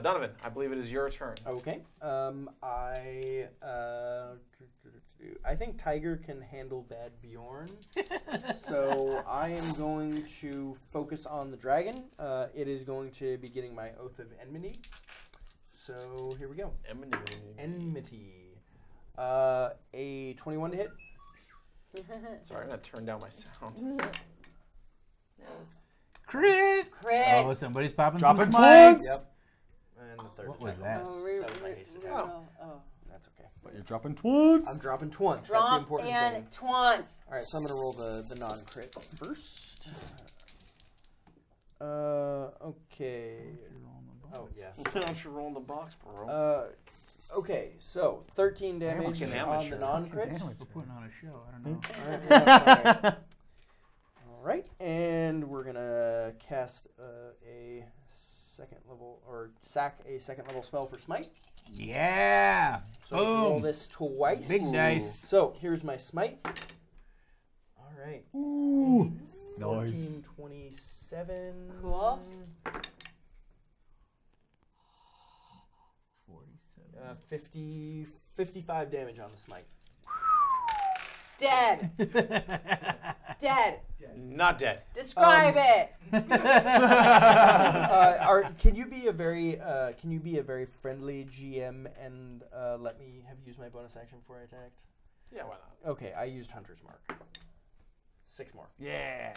Donovan, I believe it is your turn. Okay. I think Tiger can handle bad Bjorn, so I am going to focus on the dragon. It is going to be getting my Oath of Enmity. So here we go. Enmity. A 21 to hit. Sorry, I'm gonna turn down my sound. Nice. Crit! Crit! Oh, somebody's popping some spikes. Yep. And the third. What was that? Oh. That's okay. But you're dropping twants. I'm dropping twants. That's the important thing. And twants. All right, so I'm gonna roll the non-crit first. Okay. Oh yeah. I'm sure rolling the box, bro. Okay, so 13 damage on the non-crit. We're putting on a show. I don't know. All right, and we're gonna cast a second level or sack a second level spell for smite. Yeah. So roll this twice. Big dice. So here's my smite. All right. Ooh. 14, nice. 27. Cool. 47. 55 damage on the smite. Dead. Dead. Not dead. Describe it. Can you be a very friendly GM and let me have used my bonus action before I attacked? Yeah, why not? Okay, I used Hunter's Mark. 6 more. Yeah.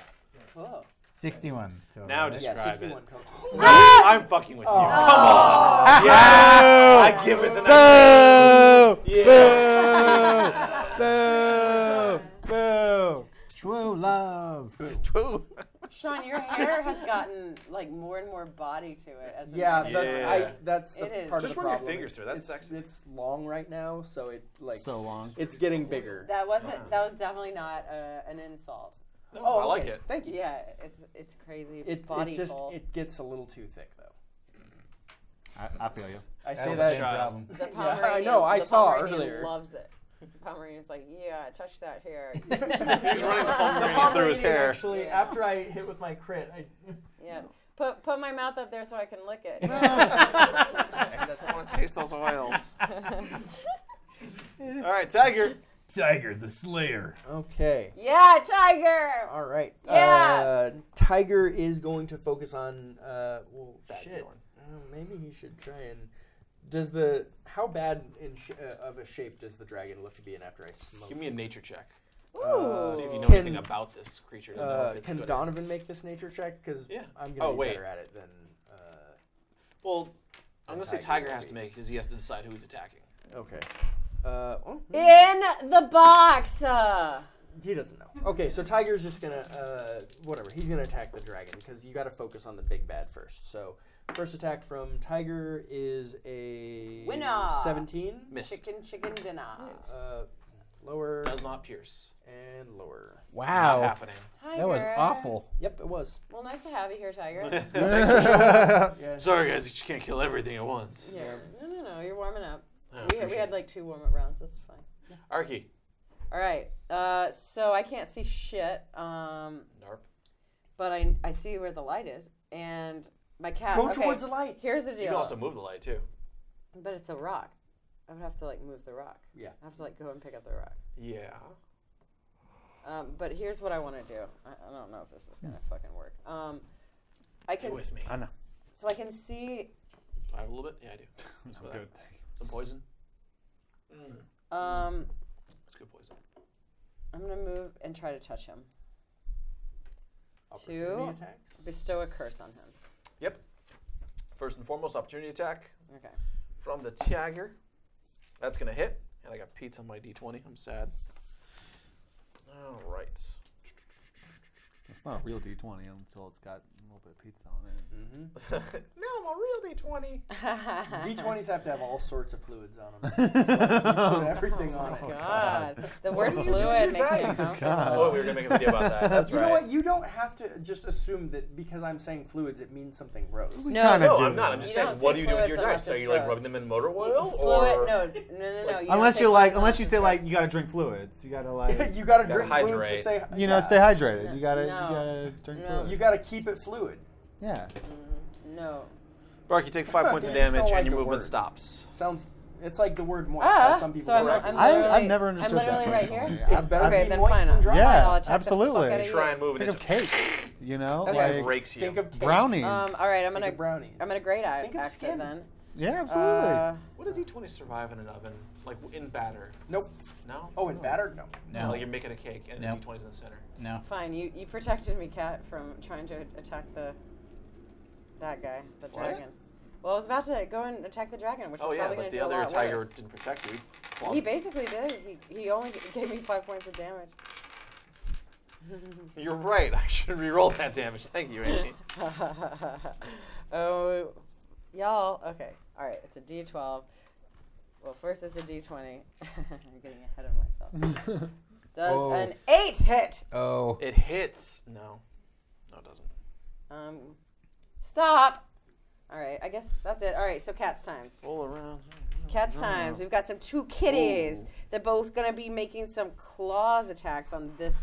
Oh. 61. Total. Now describe it. I'm fucking with you. Come on. Yeah. I give it the number. Yeah. Boo! True love. True. Sean, your hair has gotten like more and more body to it. As that's the part of the problem. Just run your fingers through. That's sexy. It's long right now, so it like so long. It's getting bigger. That was definitely not an insult. No, I like it. Thank you. Yeah, it's crazy. It gets a little too thick though. I feel you. I say that. The Pomeranian. Yeah, I know. I saw earlier. Loves it. Pomeranian's like, yeah, touch that hair. He's running the Pomeranian through his hair. Actually, after I hit with my crit, yeah, put my mouth up there so I can lick it. I want to taste those oils. All right, Tiger. Tiger, the Slayer. Okay. Yeah, Tiger. All right. Yeah. Tiger is going to focus on. Well, shit. Maybe he should try and. How bad of a shape does the dragon look to be in after I smoke? Give me a nature check. Ooh. See if you know anything about this creature. Can Donovan make this nature check? Because I'm going to be better at it than. Well, I'm going to say Tiger has to make because he has to decide who he's attacking. Okay. In the box. He doesn't know. Okay, so Tiger's just going to whatever. He's going to attack the dragon because you got to focus on the big bad first. So. First attack from Tiger is a winner. 17. Missed. Chicken dinner. Lower. Does not pierce. And lower. Wow. Not happening. Tiger. That was awful. Yep, it was. Well, nice to have you here, Tiger. Sorry, guys, you just can't kill everything at once. Yeah. No, you're warming up. We had like 2 warm-up rounds. That's fine. Yeah. Arky. All right. So I can't see shit. Narp. But I see where the light is, and. My cat. Go towards the light. Here's the deal. You can also move the light too. But it's a rock. I would have to like move the rock. Yeah. I have to like go and pick up the rock. Yeah. But here's what I want to do. I don't know if this is gonna fucking work. I can. Stay with me. I know. So I can see. Do I have a little bit? Yeah, I do. I'm good. Some poison. Mm. That's good poison. I'm gonna move and try to touch him. To bestow a curse on him. Yep. First and foremost, opportunity attack. Okay. From the Tiger. That's going to hit. And I got pizza on my D20. I'm sad. All right. It's not a real D20 until it's got a little bit of pizza on it. Mm-hmm. No, I'm a real D20. D20s have to have all sorts of fluids on them. Put everything on it. God. The word fluid makes me uncomfortable. Oh, we were going to make a video about that. That's right. You know what? You don't have to just assume that because I'm saying fluids, it means something gross. No, I'm not. I'm just saying, what do you do with your dice? Are you like rubbing them in motor oil? Fluid? No. Unless you say like you got to drink fluids. You got to like. You got to drink fluids to say. You know, stay hydrated. You got to. You gotta keep it fluid. Yeah. No. Bark, you take 5 points of damage and your movement stops. Sounds. It's like the word moist. How some people I've never understood that. I'm literally that right here. Yeah. It's better than moist and dry. Yeah, absolutely. You try and move it. Think of cake. You know, like breaks you. Think of brownies. All right, I'm gonna brownies. I'm gonna great axe it then. Yeah, absolutely. What did D20 survive in an oven? Like in batter? Nope. No. Oh, in batter? No. No. Like you're making a cake and D20's in the center. No. Fine. You protected me, Kat, from trying to attack that guy, the dragon. Well, I was about to go and attack the dragon, which was probably going to do a lot worse. Oh yeah, but the other tiger didn't protect you. Well, he basically did. He only gave me 5 points of damage. You're right. I should re-roll that damage. Thank you, Amy. Oh, y'all. Okay. All right. It's a D12. Well, first it's a D20. I'm getting ahead of myself. Does an 8 hit? Oh. It hits. No. No, it doesn't. Stop. All right, I guess that's it. All right, so Cat's times. Roll around. Cat's times. We've got some two kitties. Ooh. They're both gonna be making some claws attacks on this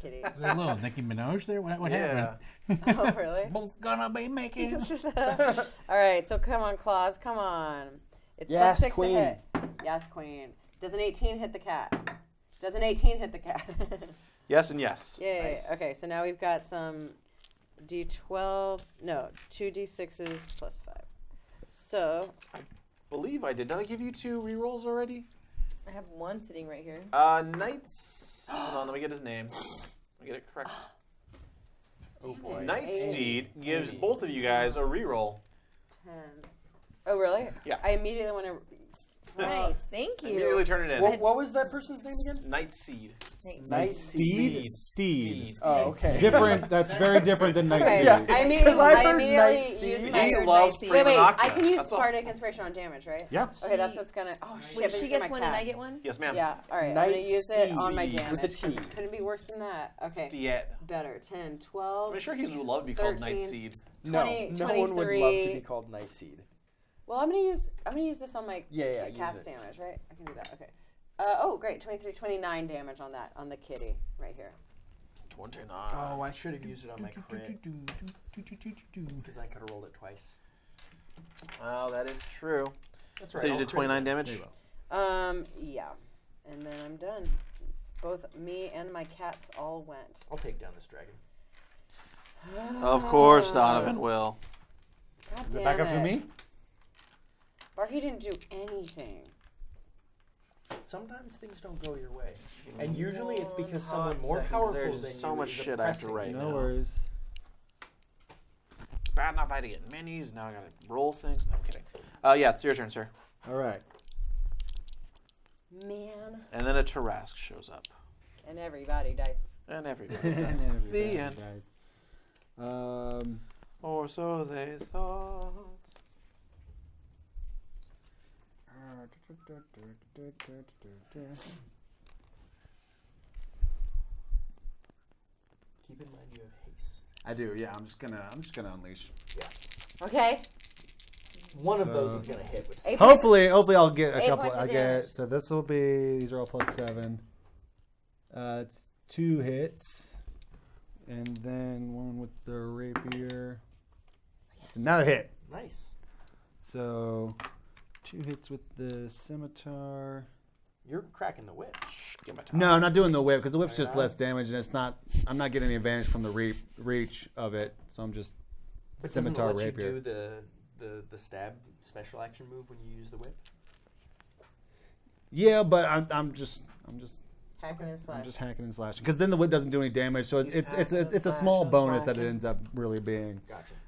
kitty. Is there a little Nicki Minaj there? What happened? Oh, really? Both gonna be making. All right, so come on, claws, come on. It's yes, +6 queen. To hit. Yes, queen. Does an 18 hit the cat? Does an 18 hit the cat? Yes and yes. Yay. Nice. Okay, so now we've got some. D12s, no, 2d6s +5. So. I believe I did. Did I give you 2 rerolls already? I have 1 sitting right here. Knights. Hold on, let me get his name. Let me get it correct. Oh boy. Nightsteed gives both of you guys a reroll. 10. Oh, really? Yeah. I immediately want to. Nice, thank you. Immediately turn it in. What was that person's name again? Nightseed. Nightseed? Steed. Oh, okay. Different, that's very different than Nightseed. Yeah. I mean, I immediately use my Nightseed. Wait, I can use Bardic Inspiration on damage, right? Yeah. Okay, that's what's gonna, oh shit. She gets one and I get one? Yes, ma'am. Yeah, all right, I'm gonna use it on my damage. With a T. Couldn't be worse than that. Okay, better, 10, 12, I'm sure he would love to be called Nightseed. No, no one would love to be called Nightseed. Well, I'm gonna use this on my cat's damage, right? I can do that. Okay. Oh, great. 23, 29 damage on that on the kitty right here. 29. Oh, I should have used it on my crit because I could have rolled it twice. Oh, that is true. That's right. So you did 29 damage. Yeah, and then I'm done. Both me and my cats all went. I'll take down this dragon. Of course, Donovan will. God is it back up to me? Barky didn't do anything. Sometimes things don't go your way. And usually it's because someone more powerful than you is so much shit I have to write now. No worries. It's bad enough I had to get minis, now I gotta roll things. No, I'm kidding. Yeah, it's your turn, sir. Alright. Man. And then a Tarrasque shows up. And everybody dies. And everybody dies. And everybody the end. Dies. Or so they thought. Keep in mind you have haste. I do, yeah. I'm just gonna unleash. Yeah. Okay. One of those is gonna hit with hopefully I'll get a couple. I get so this will be these are all +7. It's 2 hits. And then one with the rapier. It's another hit. Nice. So 2 hits with the scimitar. You're cracking the whip. No, I'm not doing the whip because the whip's just less damage, and it's not. I'm not getting any advantage from the reach of it, so I'm just scimitar rapier. You do the stab special action move when you use the whip. Yeah, but I'm just hacking and slashing. I'm just hacking and slashing because then the whip doesn't do any damage, so it's a small bonus that it ends up really being.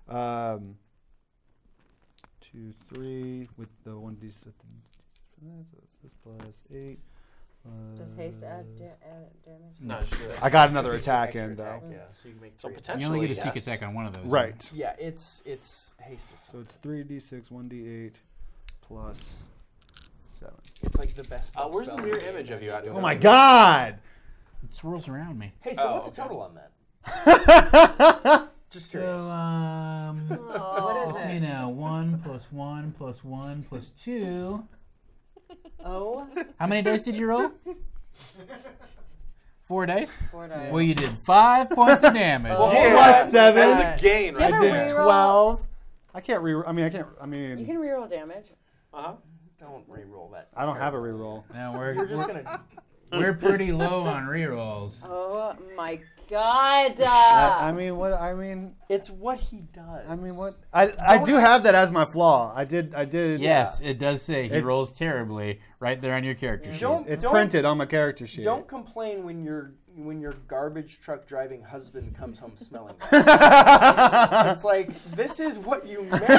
Gotcha. 2, 3 with the 1d7 for that. That's +8. Does haste add damage? No, sure. I got another attack in though. Yeah, so you can make 3 so potentially you only get a sneak attack on one of those. Right. Yeah, it's haste. So it's 3d6, 1d8, +7. It's like the best. Where's the mirror image of you? Oh my god! It swirls around me. Hey, so what's the total on that? Just curious. So, what is it? You know, 1 + 1 + 1 + 2. Oh. How many dice did you roll? 4 dice? 4 dice. Well, you did 5 points of damage. Well, 7. That was a gain, right? I did 12. I can't reroll. I mean, you can reroll damage. Don't reroll that. I don't have a reroll. No, we're just gonna. We're pretty low on rerolls. Oh my god! I mean, it's what he does. I do have that as my flaw. I did. Yes, it does say he rolls terribly right there on your character sheet. It's printed on my character sheet. Don't complain when your garbage truck driving husband comes home smelling bad. It's like, this is what you married.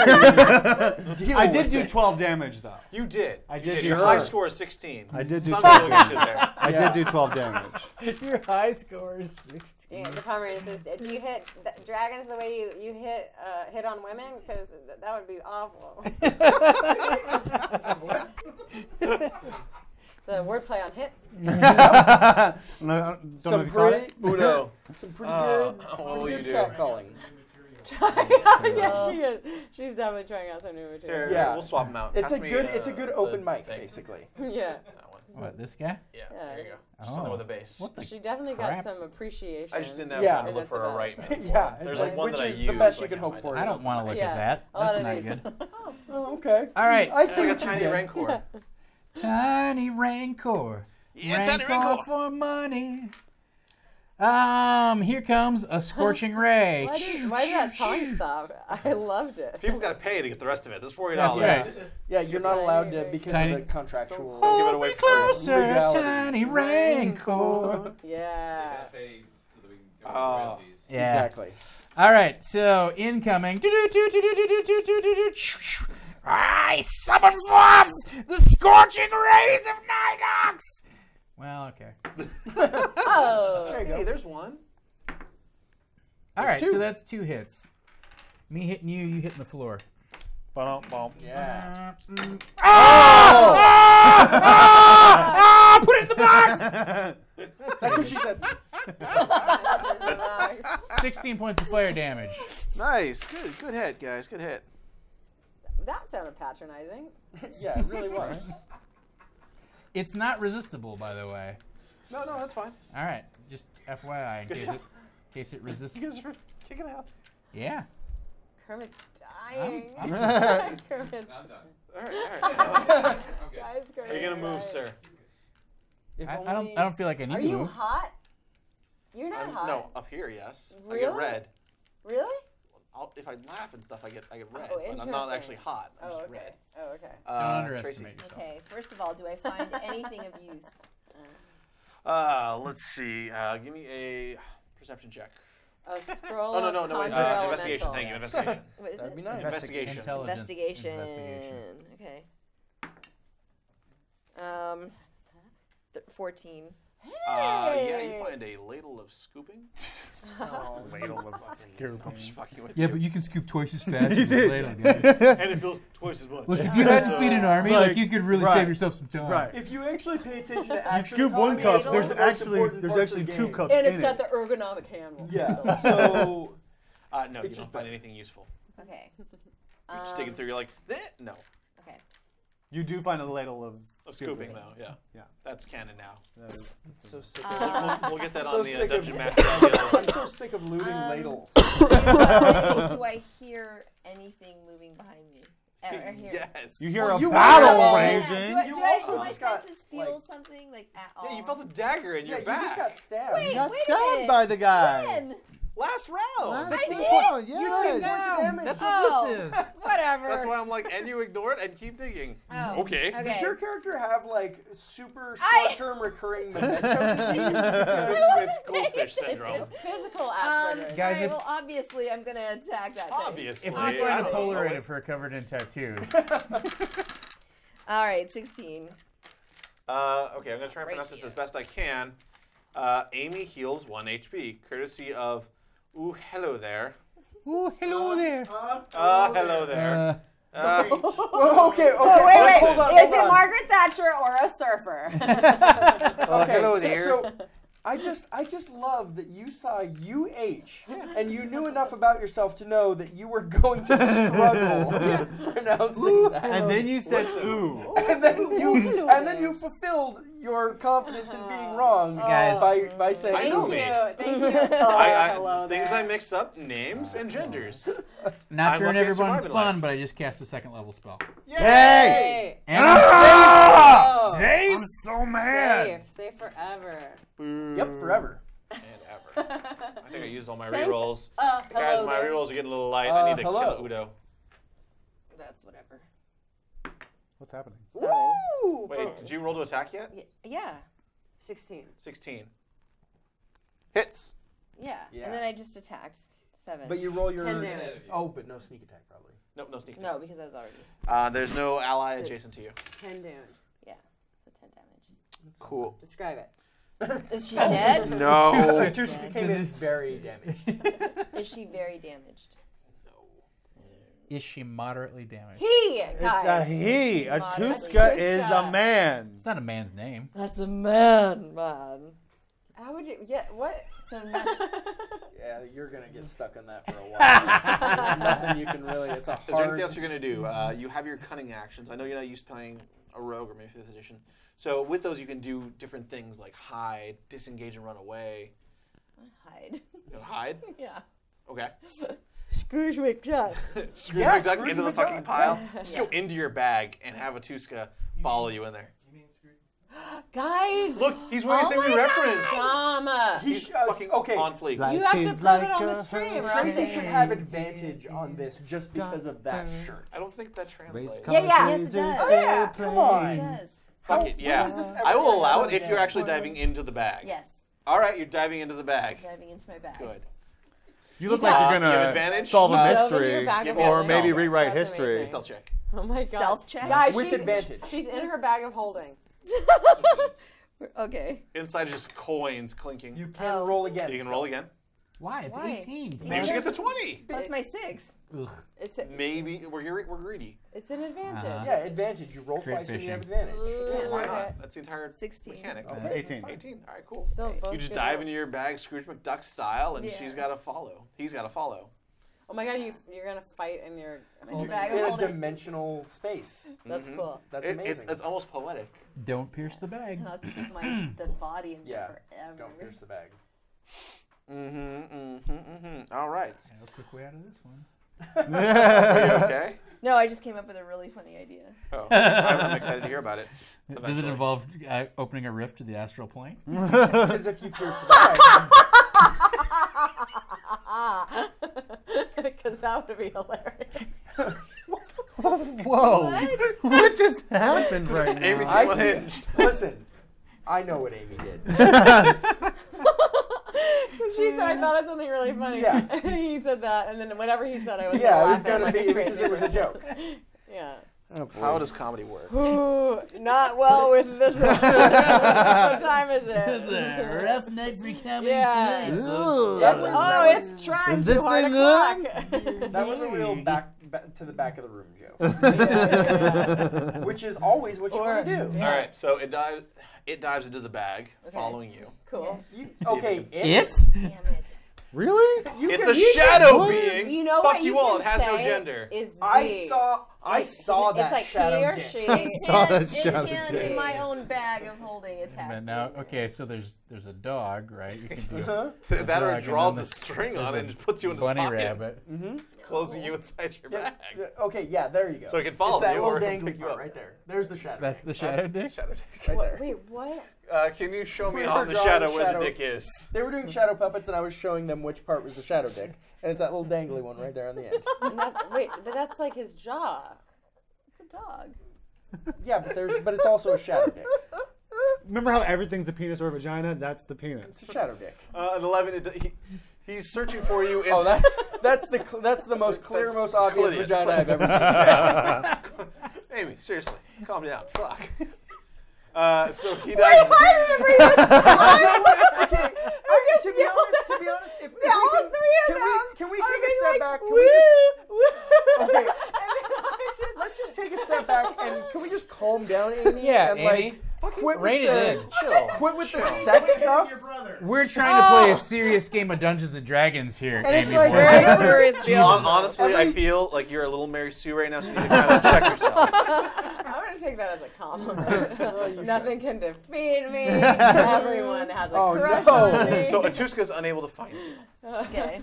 I did do 12 damage though. You did. Your high score is 16. I did do 12 damage. I did do 12 damage. Your high score is 16. Yeah, the Pomeranian says, do you hit dragons the way you hit on women? Because that would be awful. So wordplay on hit. Some pretty Udo. Some pretty good cat calling. Yeah, she is. She's definitely trying out some new material. Yeah, we'll swap them out. It's a good open mic, basically. Yeah. What, this guy? Yeah, there you go. Something with a bass. She definitely got some appreciation. I just didn't have time to look for a right metaphor. Yeah, there's like one that I use. Which is the best you can hope for. I don't want to look at that. That's not good. Oh, okay. All right. I see a tiny rancor. Tiny rancor, rancor for money. Here comes a scorching ray. Why did that song stop? I loved it. People got to pay to get the rest of it. That's $40. That's right. Yeah, you're not allowed to because of the contractual. Don't give it away closer, tiny rancor. Yeah. Yeah. Exactly. All right. So incoming. I summon forth the scorching rays of Nidox! Well, okay. Oh! There you go. Hey, there's one. Alright, so that's two hits. Me hitting you, you hitting the floor. Ba-dum-bum. Yeah. Oh! Ah! Oh! Ah! Ah! Put it in the box! That's what she said. 16 points of player damage. Nice. Good hit, guys. Good hit. That sounded patronizing. Yeah, it really was. It's not resistible, by the way. No, that's fine. All right, just FYI, in case it resists. You guys are kicking ass. Yeah. Kermit's dying. I'm Kermit's. I'm done. All right. Okay. Guys, Kermit, are you gonna move, sir? I don't feel like I need to move. Are you hot? You're not hot. No, up here, yes. Really? I get red. Really? If I laugh and stuff, I get red, but I'm not actually hot. I'm just red. Oh, okay. Don't underestimate yourself. Okay, first of all, do I find anything of use? Let's see. Give me a perception check. A scroll. No, wait. Investigation. Thank you. Investigation. What is it? Nice. Investigation. Investigation. Okay. 14. Hey. Yeah, you find a ladle of scooping. Ladle of scooping. Yeah, but you can scoop twice as fast as a ladle, guys. And it feels twice as much. Look, if you had to feed an army, like you could really save yourself some time. Right. If you actually pay attention to action, you scoop one cup. There's actually two cups. And it's got the ergonomic handle. Yeah. So, no, you don't find anything useful. Okay. You're just digging through. You're like, no. Okay. You do find a ladle of. Scooping though, yeah, that's canon now. That is so sick. We'll get that on the Dungeon Master. I'm so sick of looting ladles. Do I hear anything moving behind me? Yes. You hear a battle raging. Do I feel my senses feel something like at all? Yeah, you felt a dagger in your back. You just got stabbed. You got stabbed by the guy. When? Last round! I did! Yes. That's what this is. Whatever. That's why I'm like, and you ignore it and keep digging. Oh, okay. Does your character have like super short-term recurring memento disease? It's goldfish syndrome. Physical aspect. Guys, well, obviously I'm going to attack that thing. If I'm going to Polaroid if we're covered in tattoos. All right, 16. Okay, I'm going to try and pronounce this as best I can. Amy heals 1 HP, courtesy of... Ooh, hello there. Ooh, hello there. Hello there. Okay. Oh, wait. Hold on. Is it Margaret Thatcher or a surfer? Hello there. So I just love that you saw UH and you knew enough about yourself to know that you were going to struggle pronouncing that. And then you said ooh. And then you fulfilled your confidence in being wrong by saying ooh. I mix up names and genders. Not sure in everyone's fun, but I just cast a second level spell. Yay! And I'm safe! Safe! I'm so mad! Safe. Safe forever. Boom. Yep, forever. And ever. I think I used all my rerolls. Guys, my rerolls are getting a little light. I need to kill Udo. That's whatever. What's happening? Woo! Wait, did you roll to attack yet? Yeah. 16. 16. Hits. Yeah. And then I just attacked. 7. But you roll your... 10 damage. Oh, but no sneak attack, probably. Nope, no sneak attack. No, because I was already... there's no ally adjacent to you. 10 damage. Yeah, so 10 damage. Cool. Describe it. Is she dead? No. Tarrasque came in very damaged. Is she very damaged? No. Is she moderately damaged? He, guys. It's a he. A Tuska is a man. It's not a man's name. That's a man. How would you? Yeah. What? So yeah, you're gonna get stuck on that for a while. There's nothing you can really. It's a hard. Is there anything else you're gonna do? You have your cunning actions. I know you're not used to playing a rogue or maybe 5th edition. So with those, you can do different things like hide, disengage, and run away. Hide. You know, hide? Yeah. Okay. Scrooge McDuck. Scrooge McDuck into the fucking pile. Just go into your bag and have a Tuska follow you in there. You mean Scrooge? Guys! Look, he's wearing a thing we referenced. Drama. He's fucking on fleek. Like you have to put it on the stream, right? Tracee should have advantage on this just because of that shirt. I don't think that translates. Yeah. Yes, it does. Oh, yeah. Come on. Yes, it does. Fuck it, yeah. I will allow it if you're actually diving into the bag. Yes. All right, you're diving into the bag. I'm diving into my bag. Good. You look like you're gonna solve a mystery, or maybe rewrite history. Stealth check. Oh my god. Stealth check. Guys, with advantage. She's in her bag of holding. Okay. Inside just coins clinking. You can roll again. You can roll again. Why? It's 18. Maybe she gets a 20. Plus my 6. Ugh. It's a, maybe we're greedy. It's an advantage. Yeah, advantage. You roll twice when you have advantage. Why not? That's the entire 16. Mechanic. Okay. 18. All right, cool. You just dive into your bag, Scrooge McDuck style, and she's got to follow. He's got to follow. Oh my god, you're gonna fight in your bag of holding. In a dimensional space. That's cool. That's amazing. It's almost poetic. Don't pierce the bag. I'll keep the body in there forever. Don't pierce the bag. All right. I'll quick way out of this one. Are you okay? No, I just came up with a really funny idea. Oh, I'm excited to hear about it. Eventually. Does it involve opening a rift to the astral plane? Because if you pierce the bag. Because that would be hilarious. Whoa! What just happened right now? Amy was hinged. Listen, I know what Amy did. She said, I thought of something really funny. Yeah. He said that, and then whenever he said, I was laughing. Yeah, it was going to be because it was a joke. Yeah. Oh, how does comedy work? Ooh, not well with this one. What time is it? It's a rough night for comedy tonight. It's trying to hard o'clock. That was a real back to the back of the room joke. Which is always what you want to do. Yeah. All right, so it dives into the bag, following you. Cool. It? Damn it. Really? It's a shadow being. You know what you all. It has no gender. I saw that shadow. It's like he or she. Saw that shadow. In my own bag of holding attack. And now, okay, so there's a dog, right? You can do that, or it draws the string on it and just puts you in the bunny rabbit. Closing you inside your bag. Okay, yeah, there you go. So it can follow you or pick you up right there. There's the shadow. That's the shadow dick. Wait, what? Can you show me on the shadow where the dick is? They were doing shadow puppets, and I was showing them which part was the shadow dick, and it's that little dangly one right there on the end. Wait, but that's like his jaw. It's a dog. Yeah, but it's also a shadow dick. Remember how everything's a penis or a vagina? That's the penis. It's a shadow dick. An 11. He's searching for you. In that's the most clear, most obvious vagina I've ever seen. Amy, seriously, calm down. Fuck. So he dies. To be honest, if we can we take a step back? Okay. Let's just take a step back and can we just calm down, Amy? Yeah, Amy. Rein it in. Chill. Quit with the sex stuff. We're trying to play a serious game of Dungeons and Dragons here. And it's like, very serious deal. Honestly, I feel like you're a little Mary Sue right now, so you need to kind of check yourself. I'm going to take that as a compliment. Nothing can defeat me. Everyone has a crush on me. So Atuska is unable to find you. Okay.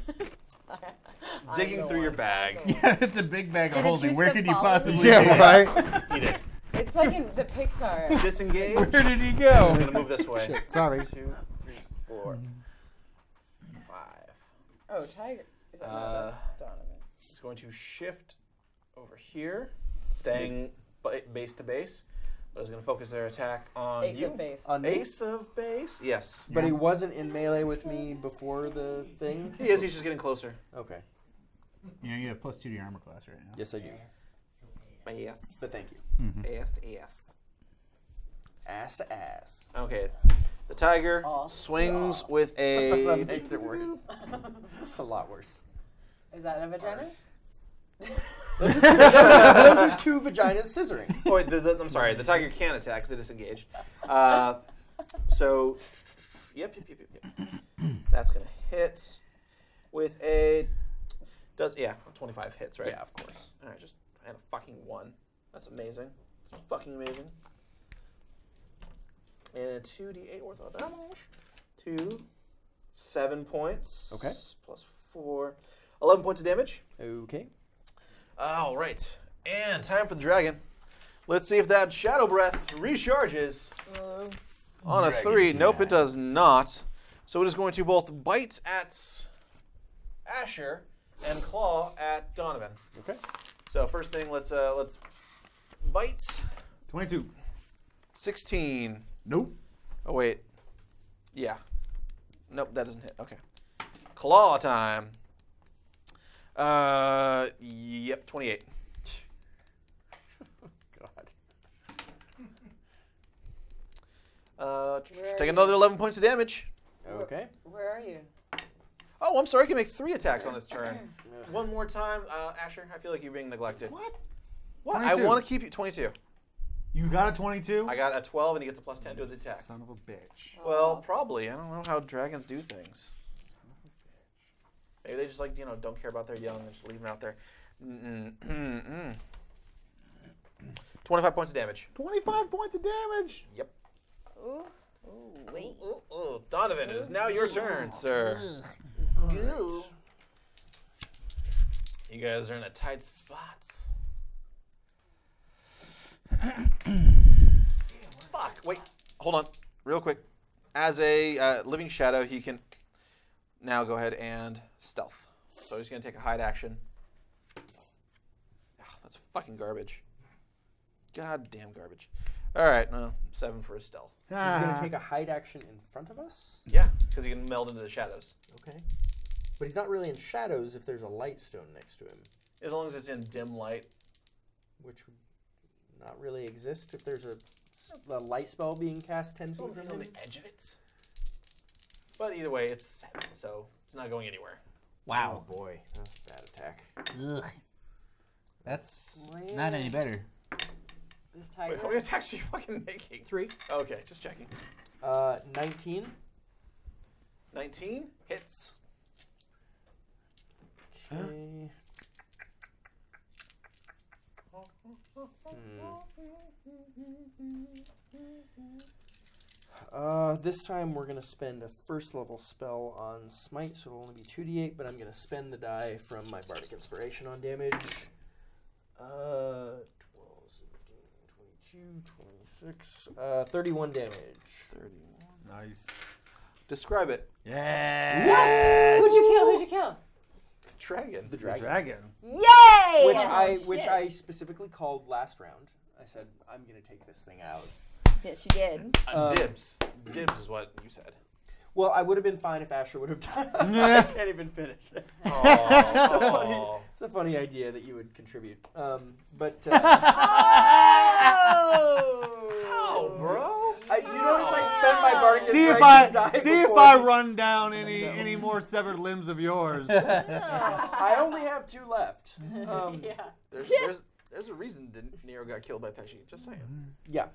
Digging through your bag. Yeah, it's a big bag of holding. Where could you possibly right? Eat it. It's like in the Pixar. Disengage. Where did he go? I'm going to move this way. Shit, sorry. 2, 3, 4, 5. Oh, Tiger. Is that that's Donovan. It's going to shift over here, staying base to base. But it's going to focus their attack on Ace of Base. On Ace of Base? Yes. Yeah. But he wasn't in melee with me before the thing? He is. He's just getting closer. Okay. You know, you have +2 to your armor class right now. Yes, I do. Yes. So thank you. Ass to ass. Ass to ass. Okay. The tiger swings with a... Makes it worse. A lot worse. Is that a vagina? Those are two vaginas scissoring. Oh, wait, I'm sorry. The tiger can attack because it disengaged. So, yep. That's going to hit with a... Yeah, 25 hits, right? Yeah, of course. All right, just... And a fucking 1. That's amazing. It's fucking amazing. And a 2d8 worth of damage. 7 points. Okay. +4. 11 points of damage. Okay. All right. And time for the dragon. Let's see if that shadow breath recharges. On a 3. Nope, it does not. So it is going to both bite at Asher and claw at Donovan. Okay. So first thing, let's bite. 22. 16. Nope. Oh wait. Yeah. Nope, that doesn't hit. Okay. Claw time. Yep, 28. God. Take another 11 points of damage. Okay. Where are you? Oh, I'm sorry. I can make 3 attacks on this turn. One more time, Asher. I feel like you're being neglected. What? What? 22. I want to keep you 22. You got a 22? I got a 12, and he gets a +10 to his attack. Son of a bitch. Well, probably. I don't know how dragons do things. Maybe they just like don't care about their young and just leave them out there. 25 points of damage. 25 points of damage. Yep. Ooh, ooh, wait. Ooh, ooh, ooh. Donovan, it is now your turn, sir. Ooh. You guys are in a tight spot. Fuck! Wait, hold on, real quick. As a living shadow, he can now go ahead and stealth. So he's gonna take a hide action. Oh, that's fucking garbage. Goddamn garbage. All right, no, 7 for his stealth. He's gonna take a hide action in front of us. Yeah, because he can meld into the shadows. Okay. But he's not really in shadows if there's a light stone next to him. As long as it's in dim light. Which would not really exist if there's a light spell being cast 10 feet from him. On the edge of it. But either way, it's 7, so it's not going anywhere. Wow. Oh boy, that's a bad attack. Ugh. That's not any better. This tiger. Wait, how many attacks are you fucking making? 3. Okay, just checking. 19. 19 hits. Okay. This time we're going to spend a first level spell on Smite, so it'll only be 2d8, but I'm going to spend the die from my Bardic Inspiration on damage. 12, 17, 22, 26, 31 damage. 31. Nice. Describe it. Yes! Yes! Who'd you kill? Who'd you kill? Dragon. The dragon. The dragon. Yay! Which I specifically called last round. I said, I'm going to take this thing out. Yes, you did. Dibs. Dibs is what you said. Well, I would have been fine if Asher would have done it. I can't even finish it. It's a funny idea that you would contribute. Oh, bro. See if I run down any more severed limbs of yours. I only have 2 left. Yeah. There's There's a reason Nero got killed by Pesci. Just saying. Yeah.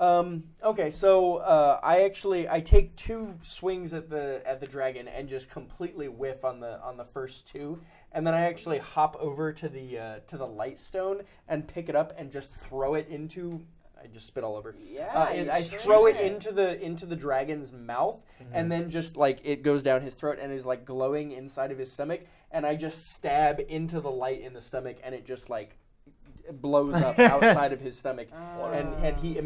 Okay, so I take two swings at the dragon and just completely whiff on the first two, and then I actually hop over to the light stone and pick it up and just throw it into. I just spit all over. Yeah, I throw it into the dragon's mouth, and then just like it goes down his throat and is like glowing inside of his stomach, and I just stab into the light in the stomach, and it just like blows up outside of his stomach, and he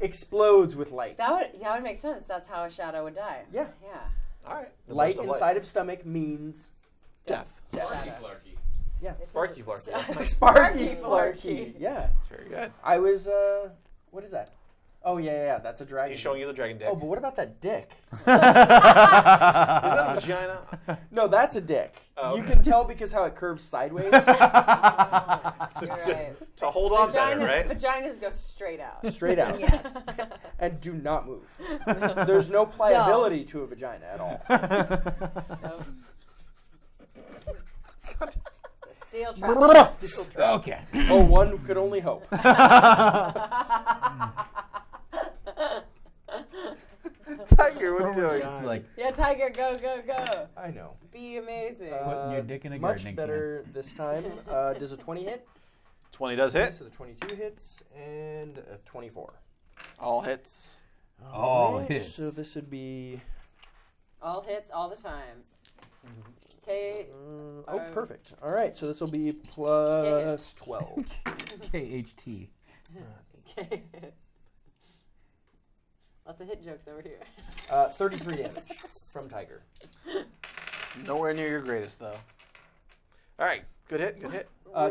explodes with light. That would make sense. That's how a shadow would die. Yeah, yeah. All right. Light inside of stomach means death. Yeah, Sparky Flarky. Sparky Flarky. Yeah, that's very good. I was, what is that? Oh yeah, that's a dragon. He's showing you the dragon dick. Oh, but what about that dick? Is that a vagina? No, that's a dick. Oh, okay. You can tell because how it curves sideways. To hold on better, right? Vaginas go straight out. Straight out. Yes. And do not move. There's no pliability to a vagina at all. God. Steel trap. Steel trap. Okay. Oh, one could only hope. Tiger, what are you doing? It's like, yeah, Tiger, go, go, go. I know. Be amazing. Putting your dick in a gardening. Much better this time. Does a 20 hit? 20 does hit. So the 22 hits and a 24. All hits. All hits. So this would be... All hits all the time. Okay. Perfect. All right, so this will be plus 12. KHT. Okay. Lots of hit jokes over here. 33 damage from Tiger. Nowhere near your greatest, though. All right, good hit, good hit.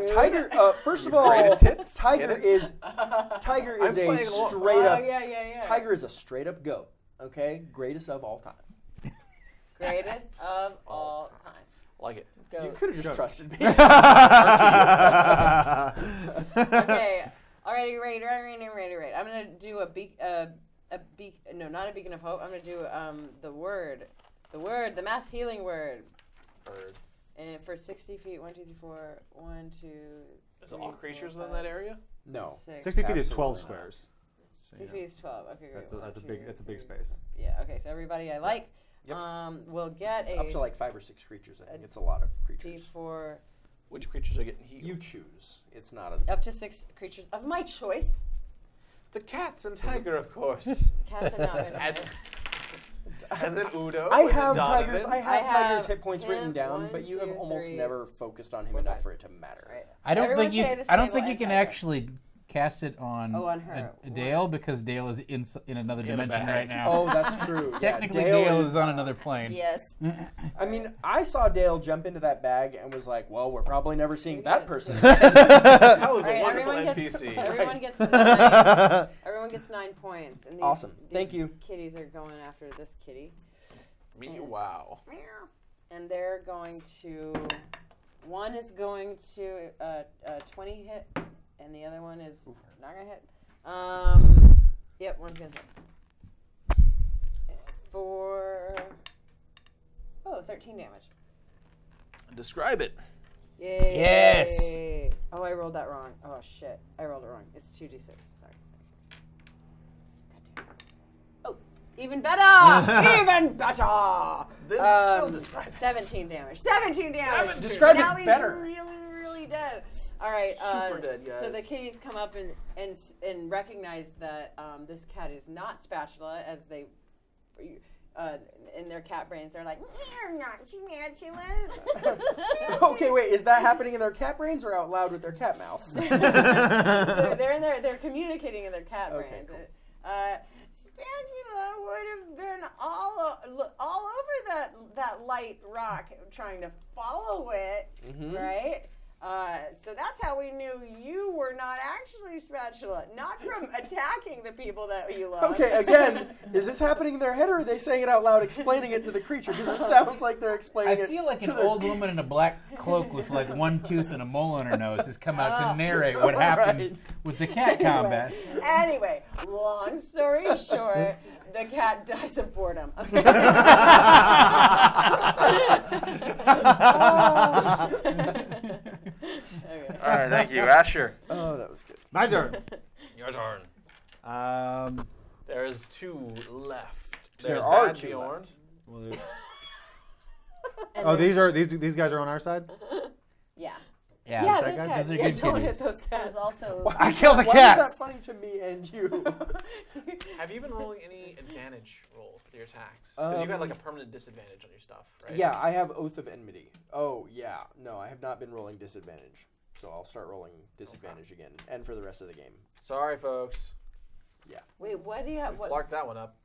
Tiger, first of all, Tiger is a straight-up goat, okay? Greatest of all time. Greatest of all time. Like it. Go. You could have just trusted me. Okay. Alrighty, ready. I'm gonna do not a beacon of hope. I'm gonna do the mass healing word. Bird. And for 60 feet, 1, 2, 3, 4. 1, 2. Is it all creatures in that area? No. 60 feet is 12 squares. 60 feet is 12. Okay, great. That's a big space. Yeah. Okay. So everybody, I like. Yep. We'll get up to like 5 or 6 creatures. I think it's a lot of creatures. D4. Which creatures are getting healed? You choose. It's not up to 6 creatures of my choice. The cats and Tiger, of course. Cats are not in it. And then Udo. I have Tiger's hit points written down, but you have almost never focused on him enough for it to matter. Right. I don't think you can actually cast it on Dayl, because Dayl is in another dimension right now. Oh, that's true. Technically, yeah, Dayl is on another plane. Yes. I mean, I saw Dayl jump into that bag and was like, well, we're probably never seeing that person. That was a wonderful NPC. Everyone gets 9 points. And these, awesome. Thank you. Kitties are going after this kitty. Wow. And they're going to... One is going to 20 hit... And the other one is not going to hit. Yep, one's going to hit. 13 damage. Describe it. Yay. Yes. Oh, I rolled that wrong. Oh, shit. I rolled it wrong. It's 2d6. Sorry. God damn it. Oh, even better. Even better. Then still describe it. 17 damage. 17 damage. Describe it better. Now he's really, really dead. All right, so the kitties come up and recognize that this cat is not Spatula, as they, in their cat brains, they're like, "We're not spatulas." Okay, wait, is that happening in their cat brains or out loud with their cat mouth? They're communicating in their cat brains. Cool. Spatula would have been all over that light rock, trying to follow it, right? So that's how we knew you were not actually Spatula, not from attacking the people that you love. Okay, again, is this happening in their head, or are they saying it out loud, explaining it to the creature? Because it sounds like they're explaining it. I feel like an old woman in a black cloak with like one tooth and a mole on her nose has come out to narrate what happens with the cat combat. Anyway, long story short, the cat dies of boredom. Okay. Okay. All right, thank you, Asher. Oh, that was good. My turn. Your turn. There is two left. There are two left. Well, oh, these guys are on our side. Yeah. Yeah, yeah, those guys. Those are good don't hit those guys. Also, well, I killed the cat. Why is that funny to me and you? Have you been rolling any advantage roll for your attacks? Because you got like a permanent disadvantage on your stuff, right? Yeah, I have Oath of Enmity. Oh yeah, no, I have not been rolling disadvantage, so I'll start rolling disadvantage again, and for the rest of the game. Sorry, folks. Yeah. Wait, what do you have? Lock that one up.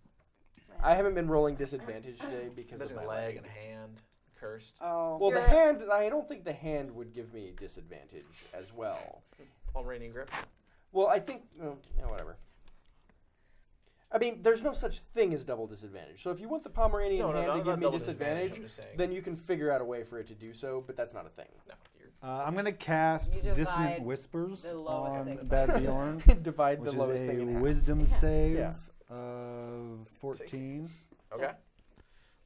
I haven't been rolling disadvantage today because of my leg and hand. Cursed. Oh, well, the hand, I don't think the hand would give me disadvantage as well. All raining grip? Well, I think, yeah, whatever. I mean, there's no such thing as double disadvantage. So if you want the Pomeranian hand to give me disadvantage then you can figure out a way for it to do so, but that's not a thing. No, I'm going to cast Dissonant Whispers on Bad Bjorn, divide the lowest thing in half. Wisdom save of 14. Okay.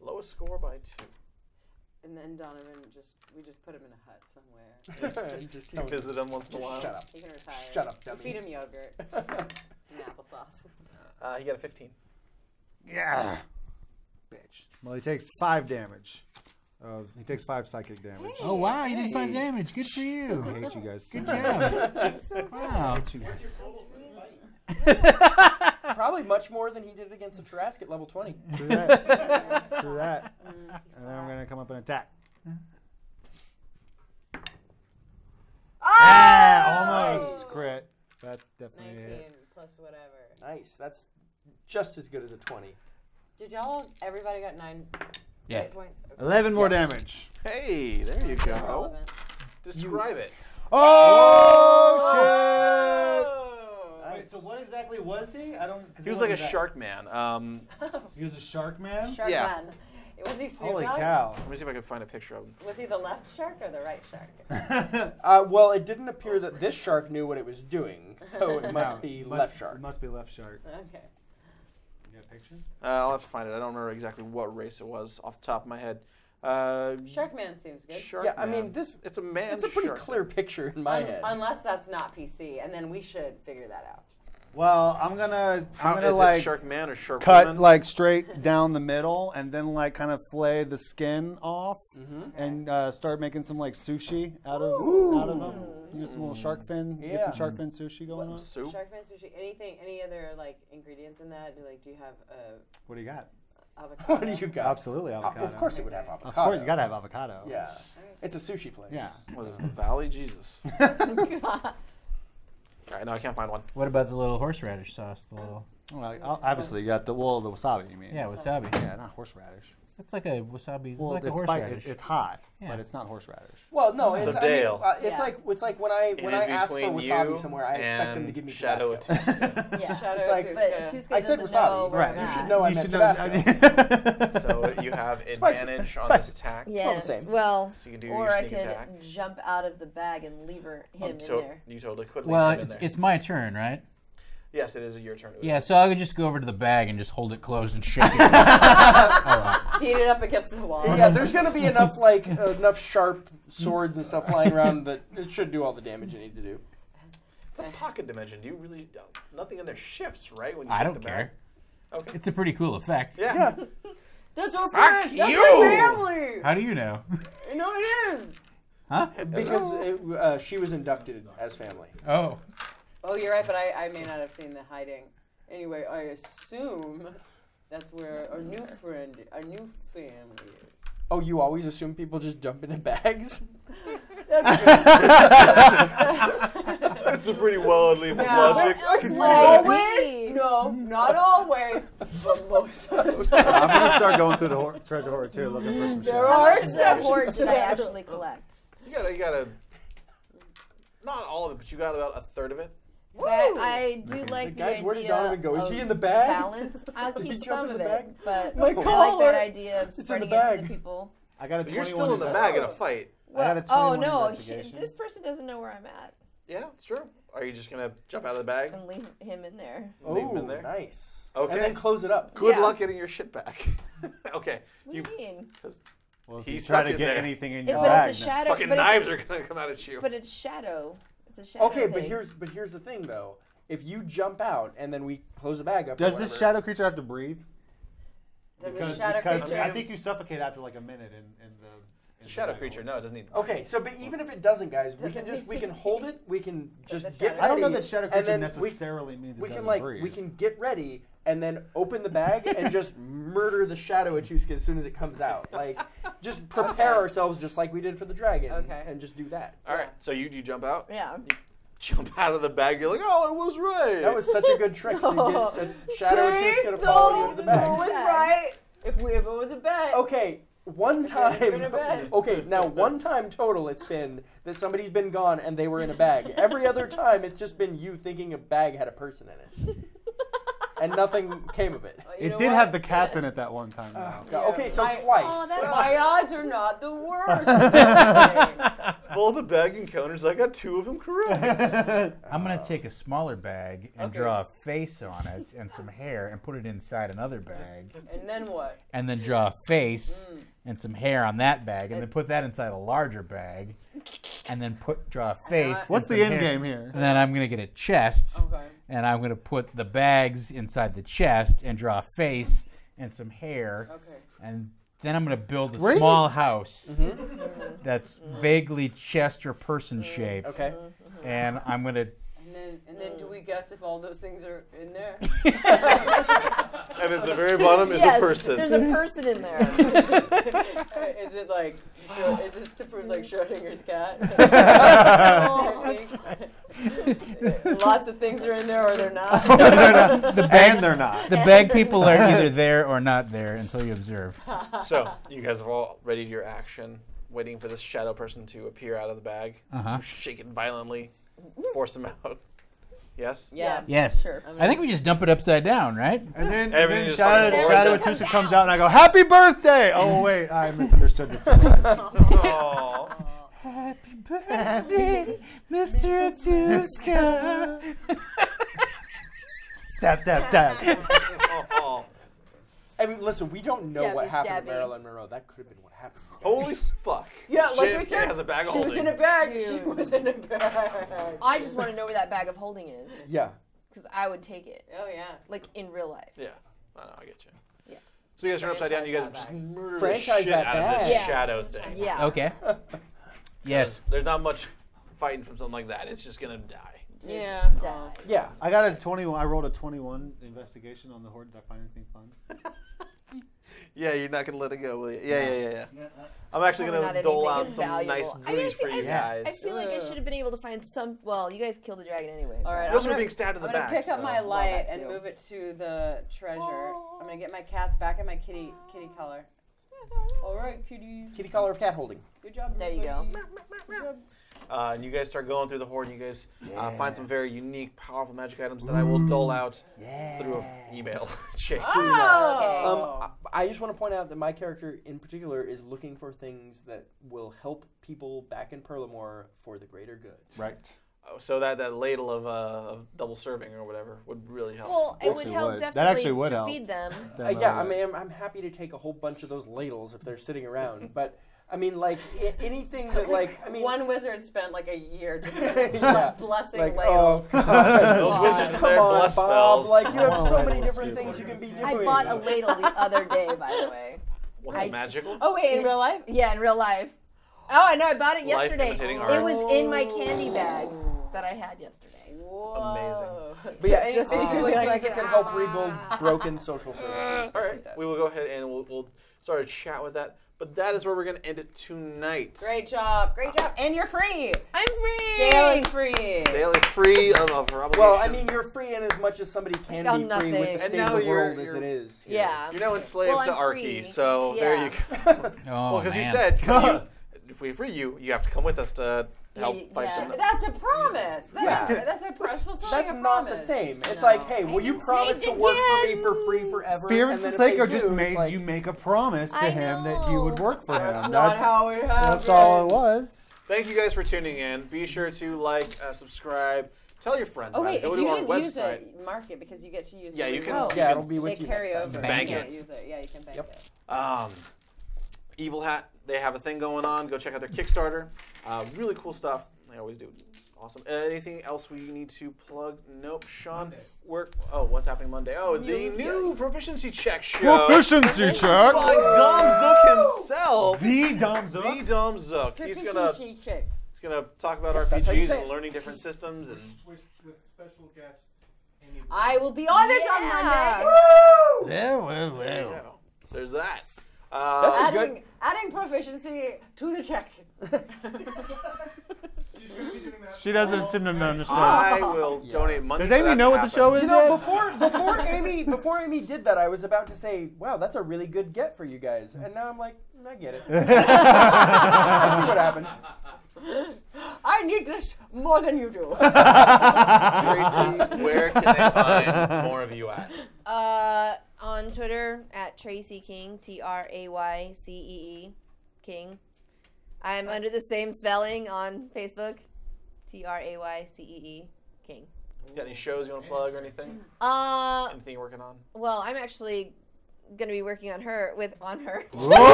Lowest score by 2. And then Donovan, we just put him in a hut somewhere. Just visit him once in a while. Shut up. He can retire. Shut up, dummy. Feed him yogurt and applesauce. He got a 15. Yeah. Bitch. Well, he takes 5 damage. He takes 5 psychic damage. Hey, oh, wow. He did 5 damage. Good for you. I hate you guys so much. Good job. So wow. I hate you guys. Probably much more than he did against the Tarrasque at level 20. True that. True that. And then I'm going to come up and attack. Almost crit. That's definitely 19 hit. Plus whatever. Nice. That's just as good as a 20. Did y'all, everybody got 9 points? Okay. 11 more damage. Hey, there you go. Describe it. Oh, shit. So what exactly was he? I don't. He was like a shark man. He was a shark man. Shark man. Was he Snoop Dogg? Holy cow! Let me see if I can find a picture of him. Was he the left shark or the right shark? Well, it didn't appear that this shark knew what it was doing, so it must be left shark. It must be left shark. Okay. You got a picture? I'll have to find it. I don't remember exactly what race it was off the top of my head. Shark man seems good. Shark yeah, man. I mean this—it's a man. It's a pretty clear picture in my head. Unless that's not PC, and then we should figure that out. Well, I'm gonna. How is it, shark man or shark woman? Cut like straight down the middle, and then like kind of flay the skin off, and start making some like sushi out of them. You know, some little shark fin. Yeah. Get some shark fin sushi going on. Soup. Shark fin sushi. Anything? Any other like ingredients in that? Like, do you have? What do you got? Avocado. What do you got? Absolutely avocado. Of course it would have avocado. Of course you gotta have avocado. Yeah. It's a sushi place. Yeah. Was this the Valley Jesus? Alright, no, I can't find one. What about the little horseradish sauce? The little well, obviously you got the the wasabi, you mean. Yeah, wasabi. Yeah, not horseradish. It's like a wasabi. It's like a horseradish. It's hot, but it's not horseradish. Well, no, it's like when I ask for wasabi somewhere, I expect them to give me Tabasco. Yeah, Shadow like, but I said wasabi. Right. You should know I meant Tabasco. So you have advantage on this attack. Yes. Well, so you can do your sneak attack. Or I could jump out of the bag and leave him in there. You totally could. Well, it's my turn, right? Yes, it is your turn. Yeah, so I could just go over to the bag and just hold it closed and shake it. Heat it up against the wall. Yeah, there's going to be enough like enough sharp swords and stuff lying around that it should do all the damage it needs to do. It's a pocket dimension. Do you really nothing in there shifts, right? When you I don't the care. Bag? Okay, it's a pretty cool effect. Yeah, that's our friend. That's my family. How do you know? No, it is. Huh? Because she was inducted as family. Oh. Oh, you're right, but I may not have seen the hiding. Anyway, I assume that's where our new friend, our new family is. Oh, you always assume people just jump into bags? That's true. That's a pretty wildly logic. Always? No, not always, but most of the time. I'm going to start going through the treasure hoard, too, looking for some shit. There are exceptions. What hoard did I actually collect? You gotta, not all of it, but you got about a third of it. So I do like the idea. Where did Donovan go? Is he in the bag? Balance. I'll keep some of it, but I like that idea of spreading it to the people. I got a 21. You're still in the bag in a fight. Well, oh no, this person doesn't know where I'm at. Yeah, it's true. Are you just gonna jump out of the bag and leave him in there? Oh, leave him in there. Nice. Okay. And then close it up. Good luck getting your shit back. Okay. What do you mean? Well, if he's trying to get there. Anything in your bag. Fucking knives are gonna come out at you. But it's shadow. It's a shadow. Okay, thing. but here's the thing though. If you jump out and then we close the bag up. Does this shadow creature have to breathe? Because I think you suffocate after like a minute in the shadow creature. No, it doesn't need to breathe. Okay, so but even if it doesn't, guys, we can hold it. We can just get ready. I don't know that shadow creature necessarily means it doesn't breathe. We can get ready and then open the bag and just murder the shadow Etuska as soon as it comes out. Like, just prepare ourselves just like we did for the dragon and just do that. All right, so you jump out? Yeah. You jump out of the bag, you're like, oh, I was right. That was such a good trick to get the shadow Etuska to follow you into the bag. I was right if it was a bet. Okay. One time, okay, now one time total it's been that somebody's been gone and they were in a bag. Every other time it's just been you thinking a bag had a person in it. And nothing came of it. It did have the cats in it that one time. Oh, yeah. Okay, so twice. Oh, my odds are not the worst. Pull the bag encounters. I got two of them correct. I'm going to take a smaller bag and draw a face on it and some hair and put it inside another bag. And then what? And then draw a face and some hair on that bag and then put that inside a larger bag and then draw a face. What's the end game here? And then I'm going to get a chest. Okay. And I'm going to put the bags inside the chest and draw a face and some hair. Okay. And then I'm going to build a small house that's vaguely chest or person shaped. Okay. And I'm going to... And then do we guess if all those things are in there? And at the very bottom is a person. There's a person in there. Is it like, is this to prove like Schrodinger's cat? Lots of things are in there or they're not. The bag people are either there or not there until you observe. So you guys are all ready to your action, waiting for this shadow person to appear out of the bag. So shake it violently. Force them out. Yes? Yeah. Yes. Sure. I think we just dump it upside down, right? And then Shadow Etuska comes out and I go, happy birthday! Oh, wait, I misunderstood the surprise. Happy birthday, Mr. Etuska. Stab. I mean, listen, we don't know what happened to Marilyn Monroe. That could have been what happened. Holy fuck. Yeah, like JFK has a bag of holding. She was in a bag. Dude. She was in a bag. I just want to know where that bag of holding is. Yeah. Because I would take it. Oh, yeah. Like, in real life. Yeah. I know, I get you. Yeah. So you guys turn upside down, you guys just murder the shit out of this shadow thing. Yeah. Okay. Yes. There's not much fighting from something like that. It's just going to die. Yeah. Yeah. I got a 21. I rolled a 21 investigation on the horde. Did I find anything fun? Yeah, you're not gonna let it go, will you? Yeah. I'm actually gonna dole out some nice goodies for you guys. I feel like I should have been able to find some. Well, you guys killed the dragon anyway. All right. I'm also being stabbed in the back. I'm gonna pick up my light and move it to the treasure. I'm gonna get my cats back in my kitty collar. All right, kitties. Kitty collar of cat holding. Good job. There you go. And you guys start going through the horde, and you guys find some very unique, powerful magic items that I will dole out through an email check. Oh, okay. I just want to point out that my character in particular is looking for things that will help people back in Perlimore for the greater good. Right. Oh, so that ladle of double serving or whatever would really help. Well, it would help definitely that actually would help. Feed them. Yeah, I mean, I'm happy to take a whole bunch of those ladles if they're sitting around, but... I mean, like, anything that, like, I mean... One wizard spent, like, a year just blessing like, ladles. Oh, those wizards and their bless spells. Like, you have so many different things you can be doing. I bought a ladle the other day, by the way. Was it magical? Oh, wait, in real life? Yeah, in real life. Oh, I know, I bought it yesterday. It was in my candy bag that I had yesterday. Whoa. It's amazing. But yeah, just basically, like, it can help rebuild broken social services. All right, we will go ahead and we'll start a chat with that. But that is where we're going to end it tonight. Great job. Great job. And you're free. I'm free. Dayl is free. Dayl is free of obligation. Well, I mean, you're free in as much as somebody can be free with the state of the world as it is. Yeah. You're now enslaved to Archie, so there you go. Well, because you said, if we free you, you have to come with us to... Yeah. That's a promise. That's a promise. That's not the same. It's like, hey, will you promise to work for me for free forever? Fearance's sake, or just made like, you make a promise to him that you would work for him. That's not how it happened. That's all it was. Thank you guys for tuning in. Be sure to like, subscribe. Tell your friends about it. Go to our website. Use it, mark it because you get to use it. Yeah, you can. Yeah, it'll be with you. They carry over. Bank it. Yeah, you can bank it. Evil Hat, they have a thing going on. Go check out their Kickstarter. Really cool stuff. They always do. It's awesome. Anything else we need to plug? Nope. Sean, what's happening Monday? Oh, the new Proficiency Check show. Proficiency Check. By Dom Zook himself. The Dom Zook. The Dom Zook. He's gonna talk about RPGs and learning different systems and with special guests. I will be on it on Monday. Woo! Yeah, well. There's that. That's a adding proficiency to the check. She doesn't seem to understand. I will donate money. Does Amy know what the show is? You know, before Amy did that, I was about to say, "Wow, that's a really good get for you guys," and now I'm like, "I get it." Let's see what happened. I need this more than you do. Tracee, where can they find more of you at? On Twitter at Tracee King, T-R-A-Y-C-E-E, King. I'm under the same spelling on Facebook, T-R-A-Y-C-E-E, King. You got any shows you want to plug or anything? Anything you're working on? Well, I'm actually going to be working on her. Whoa!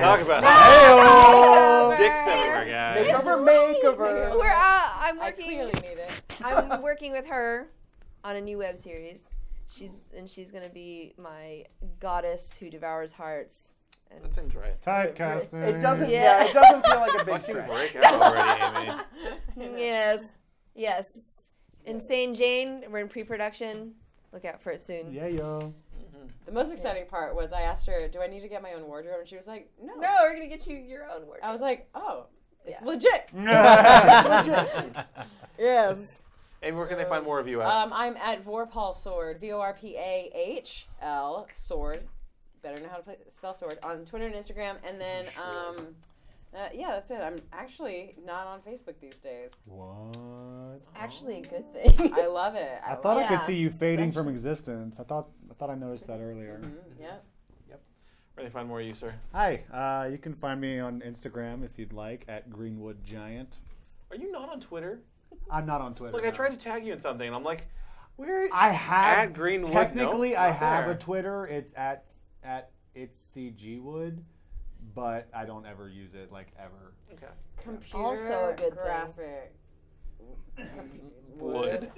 Talk about it. Dick Summer, guys. Makeover. I'm working with her on a new web series. She's going to be my goddess who devours hearts. And that seems right. Typecasting. It doesn't. Yeah. It doesn't feel like a big stretch. Break out already, Amy. Yes. It's Insane Jane. We're in pre-production. Look out for it soon. Yeah, yo. The most exciting part was I asked her, "Do I need to get my own wardrobe?" And she was like, "No. No, we're gonna get you your own wardrobe." I was like, "Oh, it's legit." Yes. And where can they find more of you at? I'm at Vorpahl Sword, V-O-R-P-A-H-L Sword. Better know how to spell sword on Twitter and Instagram, and then that's it. I'm actually not on Facebook these days. What? It's actually a good thing. I love it. I thought I could see you fading from existence. I thought I noticed that earlier. Mm-hmm. Yeah. Yep. Where do they find more of you, sir? Hi. You can find me on Instagram if you'd like at Greenwood Giant. Are you not on Twitter? I'm not on Twitter. Look, I tried to tag you in something, and I'm like, where? I have at Greenwood. Technically, I have a Twitter. It's at it's CG Wood, but I don't ever use it like ever. Okay. Computer also a good graphic wood.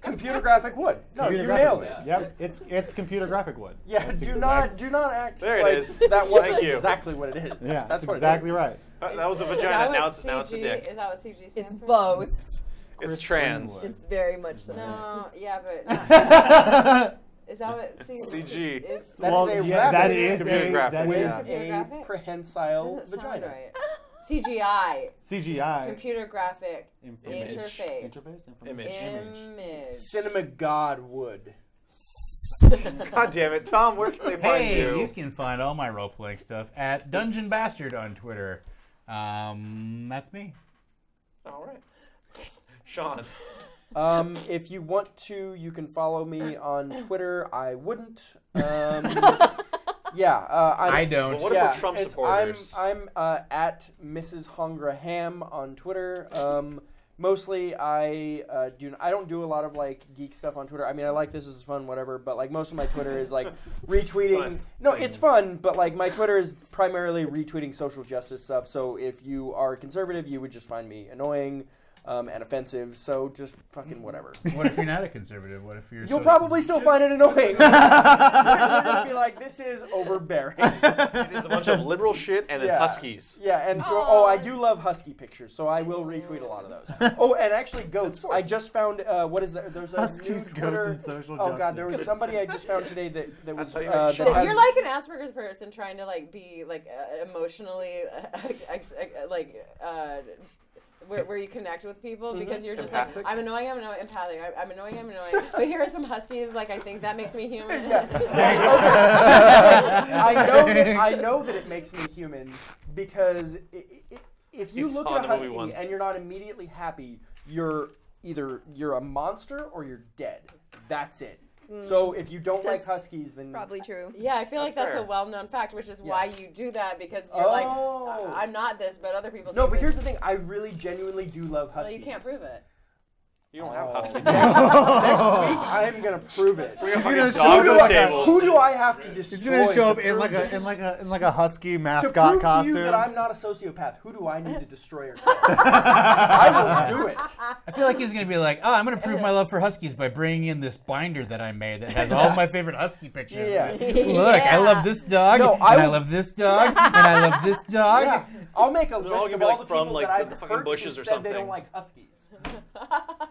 Computer graphic wood. No, you nailed it. Yep, it's computer graphic wood. Yeah, that's do not act there like it is. That wasn't exactly what it is. Yeah, that's exactly right. That was a vagina. Now it's a dick. Is that what CG stands for? It's both. It's trans. It's very much so. No, yeah, but. Is that what CG is? Well, that is a prehensile vagina. Right. CGI. Computer graphic image. Cinema God wood. God damn it, Tom, where can they find you? Hey, you can find all my role-playing stuff at Dungeon Bastard on Twitter. That's me. All right. Sean. If you want to, you can follow me on Twitter. I wouldn't. I don't. Well, what about Trump supporters? I'm at Mrs. Hungraham on Twitter. Mostly, I don't do a lot of like geek stuff on Twitter. I mean, I like this is fun, whatever. But like most of my Twitter is like retweeting. No, it's fun. But like my Twitter is primarily retweeting social justice stuff. So if you are conservative, you would just find me annoying. And offensive, so just fucking whatever. What if you're not a conservative? What if you're? You'll probably still find it annoying. You're gonna be like, this is overbearing. It is a bunch of liberal shit and then huskies. Yeah, and I do love husky pictures, so I will retweet a lot of those. Oh, and actually goats. I just found what is that? There's a new Twitter. Goats and social justice. Oh god, there was somebody I just found today that was. You're like an Asperger's person trying to like be like emotionally where you connect with people because you're just empathic. Like, I'm annoying, empathic, I'm annoying. But here are some huskies, like, I think that makes me human. I know that it makes me human because if you look at a husky and you're not immediately happy, you're either a monster or you're dead. That's it. So if you don't like huskies, then probably true. Yeah, I feel like that's a well-known fact, which is why you do that because you're like, I'm not this, but other people. No, but here's the thing: I really, genuinely do love huskies. Well, you can't prove it. You don't have husky. Next week, I'm gonna prove it. We're gonna who do I have to destroy? He's gonna show up in like a husky mascot costume. To prove to you that I'm not a sociopath, who do I need to destroy? I will do it. I feel like he's gonna be like, oh, I'm gonna prove my love for huskies by bringing in this binder that I made that has all my favorite husky pictures. Yeah. Look, I love this dog, and I love this dog, and I love this dog. Yeah. I'll make a list of all the people that I've heard who said they don't like huskies.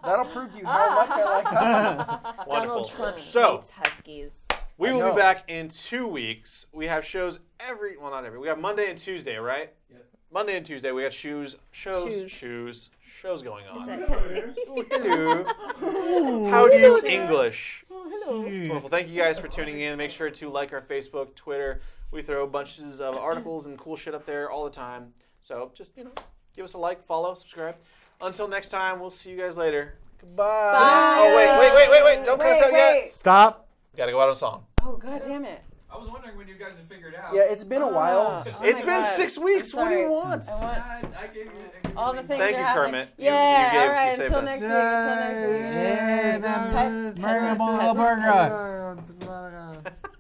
That'll prove to you how much I like huskies. Donald Trump hates huskies. We will be back in 2 weeks. We have shows every, well, not every. We have Monday and Tuesday, right? Yeah. Monday and Tuesday, we got shows going on. Is that hello. Hello. How do you English? Oh, hello. Well, thank you guys for tuning in. Make sure to like our Facebook, Twitter. We throw bunches of articles and cool shit up there all the time. So just, you know, give us a like, follow, subscribe. Until next time, we'll see you guys later. Goodbye. Bye. Oh, wait. Don't cut us out yet. Stop. Gotta go out on a song. Oh, God damn it. I was wondering when you guys would figure it out. Yeah, it's been a while. It's been 6 weeks. What do you want? I gave you all the things. Thank you, Kermit. Yeah, all right. Until next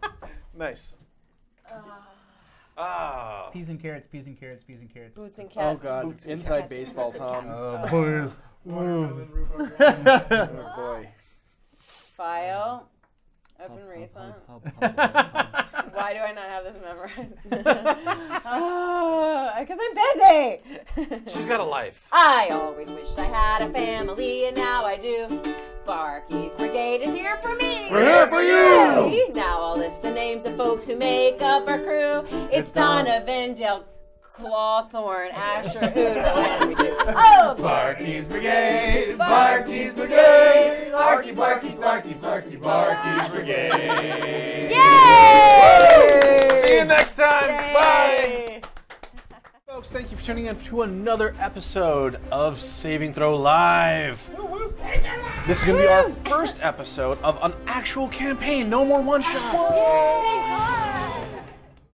week. Nice. Ah. Peas and carrots, peas and carrots, peas and carrots. Boots and cats. Oh, God. Boots inside cats. Baseball, Tom. Oh, boy. Oh, boy. File. Open reason. Why do I not have this memorized? Oh, because I'm busy. She's got a life. I always wished I had a family, and now I do. Barky's Brigade is here for me. We're here for you. Now I'll list the names of folks who make up our crew. It's Donovan, Dayl Clawthorne, Asher Udo, and we do. Oh, Barky's Brigade, Barky's Brigade, Barky, Barky, Barky, Barky, Barky's Brigade. Yay! Woo! See you next time. Yay. Bye. Folks, thank you for tuning in to another episode of Saving Throw Live. This is going to be our first episode of an actual campaign. No more one-shots.